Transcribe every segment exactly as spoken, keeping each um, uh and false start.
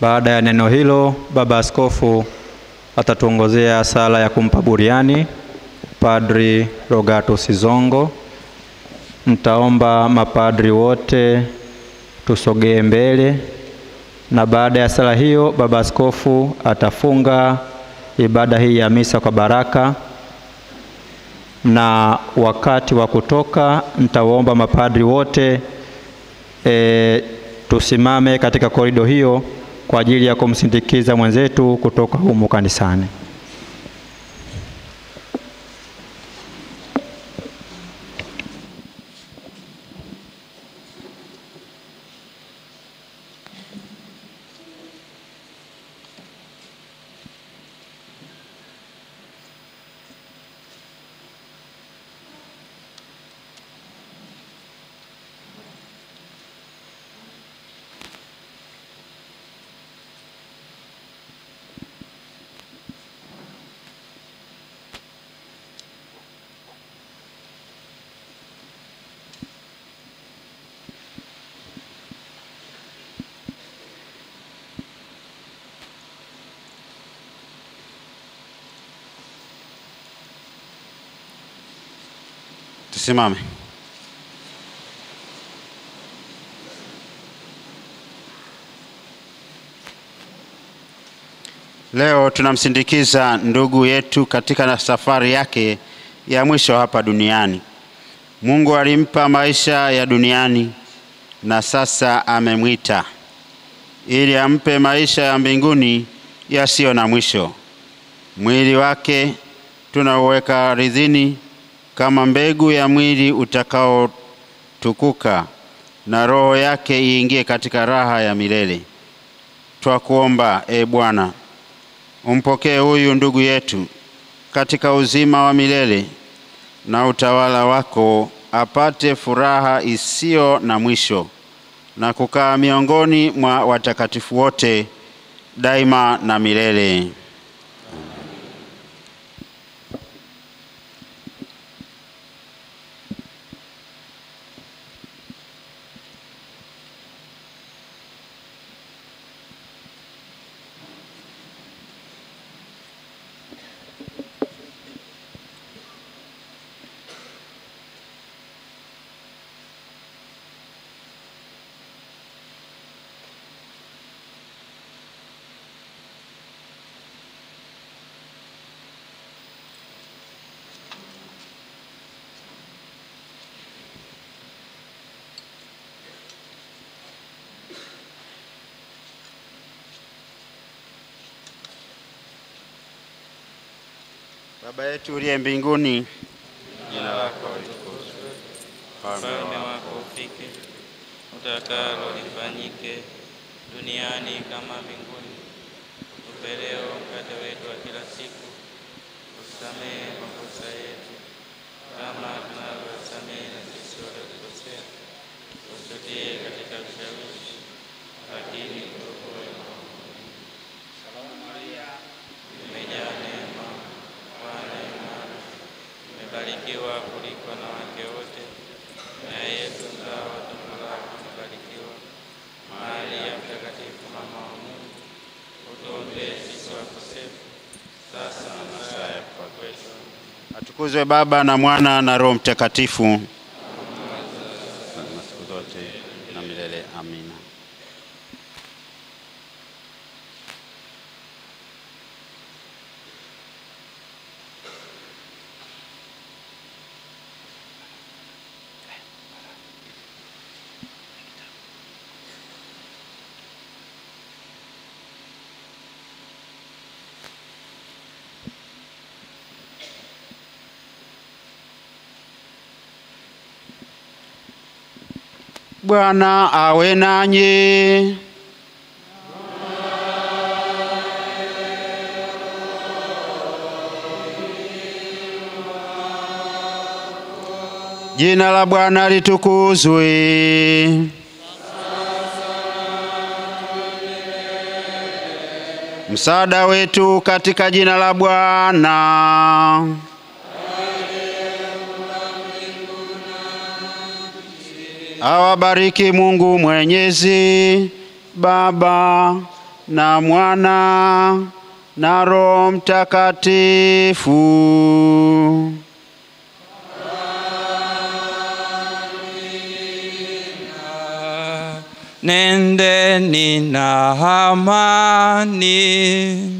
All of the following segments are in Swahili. Baada ya neno hilo, baba askofu atatuongozea sala ya kumpa buriani Padri Rogato Sizongo. Mtaomba mapadri wote tusogee mbele, na baada ya sala hiyo baba askofu atafunga ibada hii ya misa kwa baraka, na wakati wa kutoka nitawaomba mapadri wote e, tusimame katika korido hiyo kwa ajili ya kumsindikiza mwenzetu kutoka humu kanisani. Simame. Leo tunamsindikiza ndugu yetu katika safari yake ya mwisho hapa duniani. Mungu alimpa maisha ya duniani na sasa amemwita ili ampe maisha ya mbinguni yasiyo na mwisho. Mwili wake tunauweka ardhini kama mbegu ya mwili utakao tukuka, na roho yake iingie katika raha ya milele. Twakuomba e Bwana, umpokee huyu ndugu yetu katika uzima wa milele na utawala wako, apate furaha isiyo na mwisho na kukaa miongoni mwa watakatifu wote daima na milele. Baba yetu uliye mbinguni, jina lako litukuzwe, ufalme wako ufike, utakalo lifanyike duniani kama mbinguni. Tupe leo mkate wetu wa kila siku, tusamehe makosa yetu kama tunavyowasamehe na sisi waliotukosea, usitie katika vishawishi, lakini tuokoe maovu. Salamu Maria, umejaa neema, Bwana yu nawe, umebarikiwa kuliko wanawake wote, na Yesu mzao wa tumbo lako umebarikiwa. Maria mtakatifu, mama wa Mungu, utuombee sisi wakosefu, sasa na saa ya kufa kwetu. Atukuzwe Baba na Mwana na Roho Mtakatifu, na siku zote na milele. Amina. Bwana awe nanyi. Jina la Bwana litukuzwe. Msaada wetu katika jina la Bwana. Awabariki Mungu Mwenyezi, Baba na Mwana na Roho Mtakatifu. Amina. Nendeni na amani.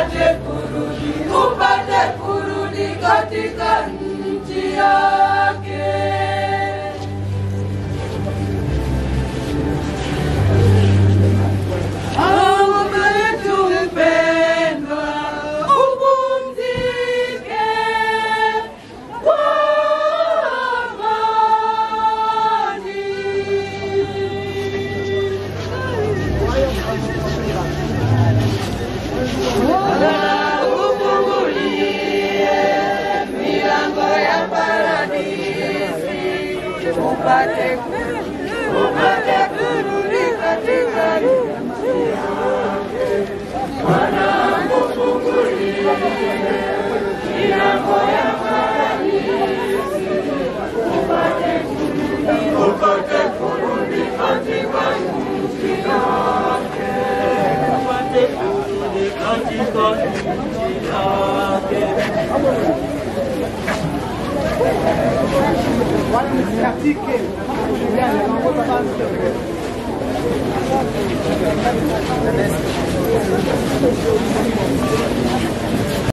upate kurudi, upate kurudi katika nchi yake. Mungu wetu mpendwa, upumzike kwa amani. Wala ufungulie milango ya paradisi, upate kurudi, upate kurudi katika nchi yake. Wala ufungulie milango ya